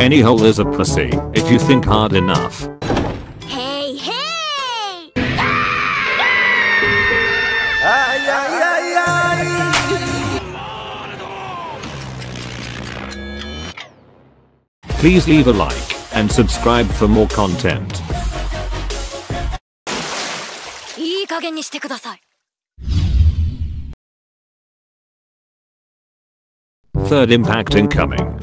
Any hole is a pussy if you think hard enough. Hey, hey! Ay, ay, ay, ay. Please leave a like and subscribe for more content. Third impact incoming.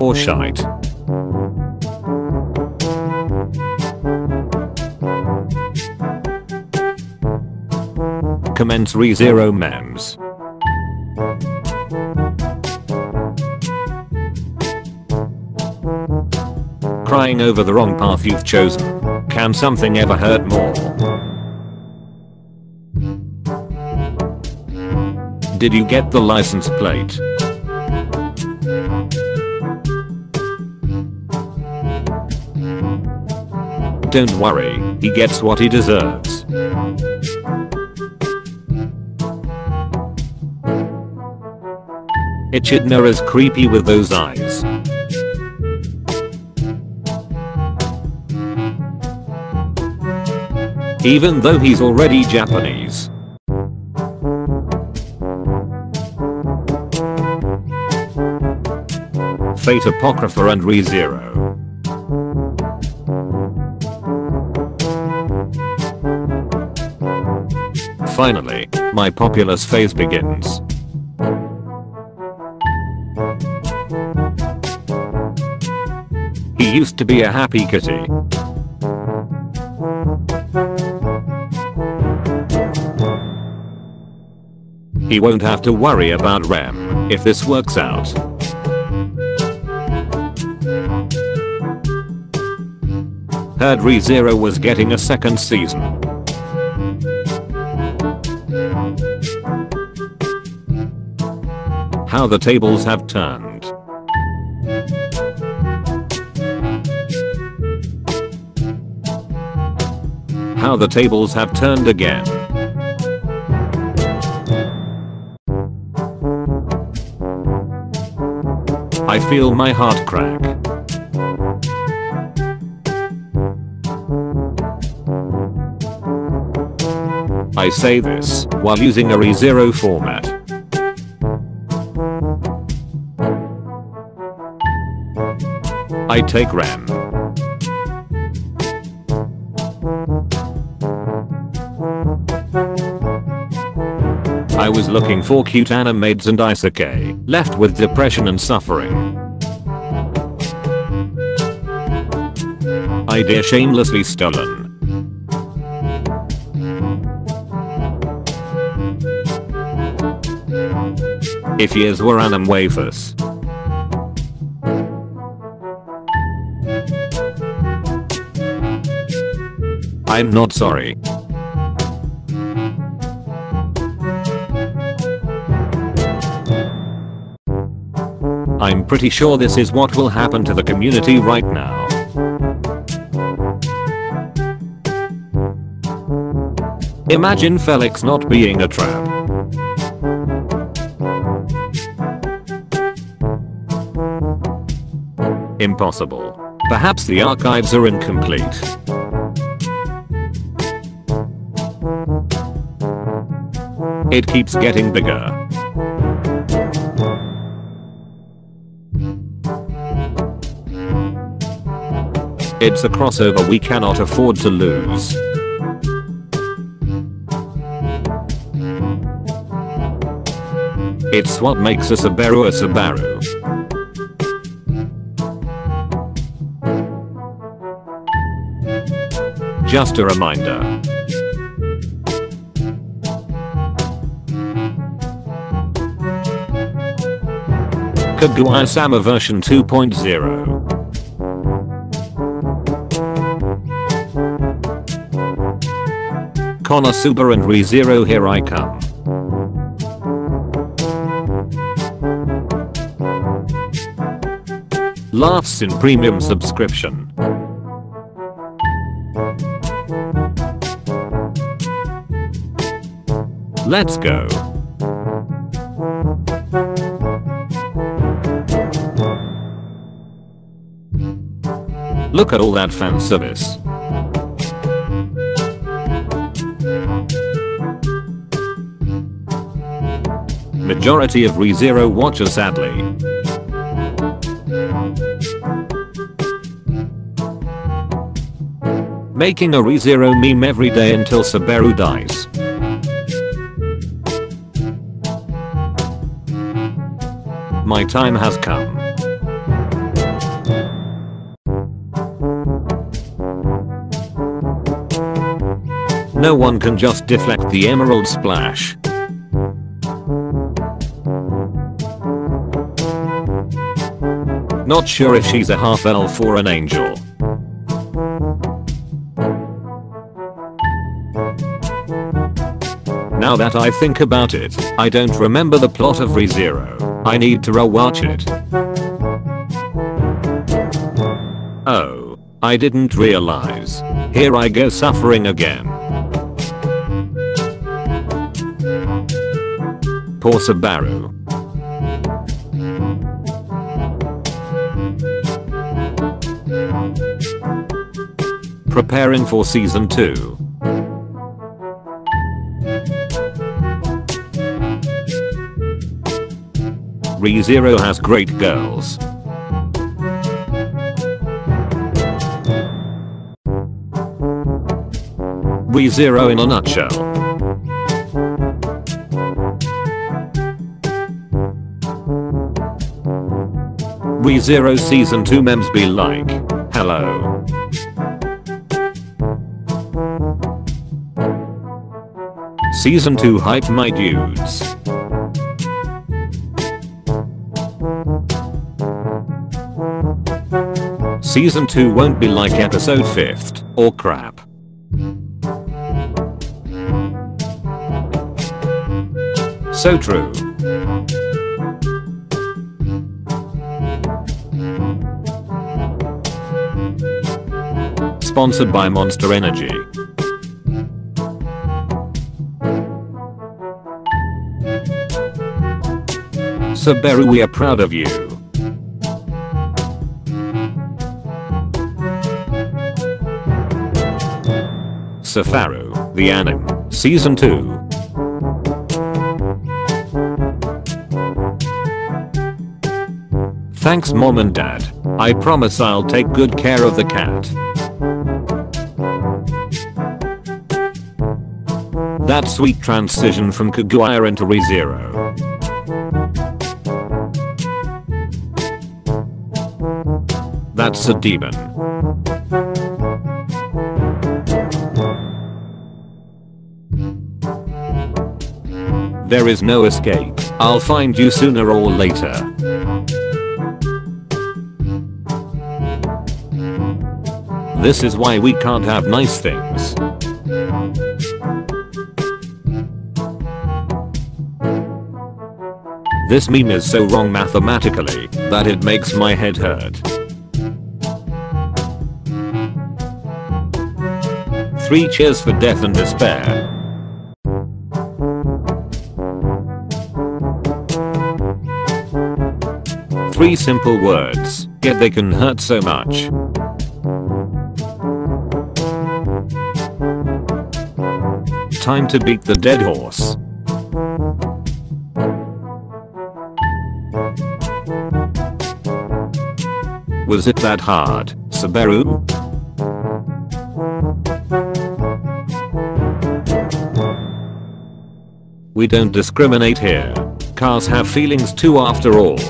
Or shite. Commence Re:Zero memes. Crying over the wrong path you've chosen. Can something ever hurt more? Did you get the license plate? Don't worry, he gets what he deserves. Ichidna is creepy with those eyes. Even though he's already Japanese. Fate Apocrypha and Re:Zero. Finally, my populace phase begins. He used to be a happy kitty. He won't have to worry about Rem if this works out. Heard Re:Zero was getting a second season. How the tables have turned. How the tables have turned again. I feel my heart crack. I say this while using a Re:Zero format. I take Rem. I was looking for cute animaids and isekai, left with depression and suffering. Idea shamelessly stolen. If years were anime wafers. I'm not sorry. I'm pretty sure this is what will happen to the community right now. Imagine Felix not being a trap. Impossible. Perhaps the archives are incomplete. It keeps getting bigger. It's a crossover we cannot afford to lose. It's what makes a Subaru a Subaru. Just a reminder. Kaguya-sama version 2.0. Konosuba and Re:Zero, here I come. Laughs in premium subscription. Let's go. Look at all that fan service. Majority of Re:Zero watchers sadly. Making a Re:Zero meme every day until Subaru dies. My time has come. No one can just deflect the emerald splash. Not sure if she's a half elf or an angel. Now that I think about it, I don't remember the plot of Re:Zero. I need to rewatch it. Oh, I didn't realize. Here I go suffering again. Poor Subaru. Preparing for season 2. Re:Zero has great girls. Re:Zero in a nutshell. Re:Zero season 2 memes be like, hello. Season 2 hype my dudes. Season 2 won't be like episode 5th, or crap. So true. Sponsored by Monster Energy. Subaru, we are proud of you. Subaru, the anime, season 2. Thanks mom and dad. I promise I'll take good care of the cat. That sweet transition from Kaguya into Re:Zero. That's a demon. There is no escape. I'll find you sooner or later. This is why we can't have nice things. This meme is so wrong mathematically that it makes my head hurt. 3 cheers for death and despair. Three simple words, yet they can hurt so much. Time to beat the dead horse. Was it that hard, Subaru? We don't discriminate here. Cars have feelings too after all.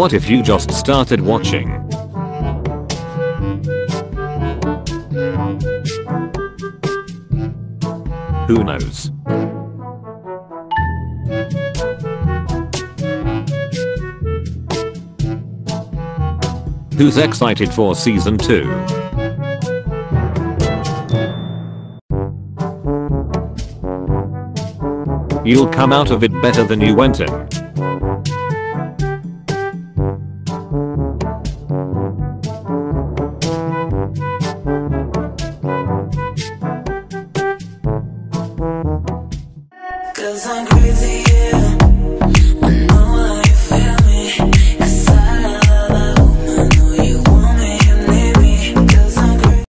What if you just started watching? Who knows? Who's excited for season 2? You'll come out of it better than you went in.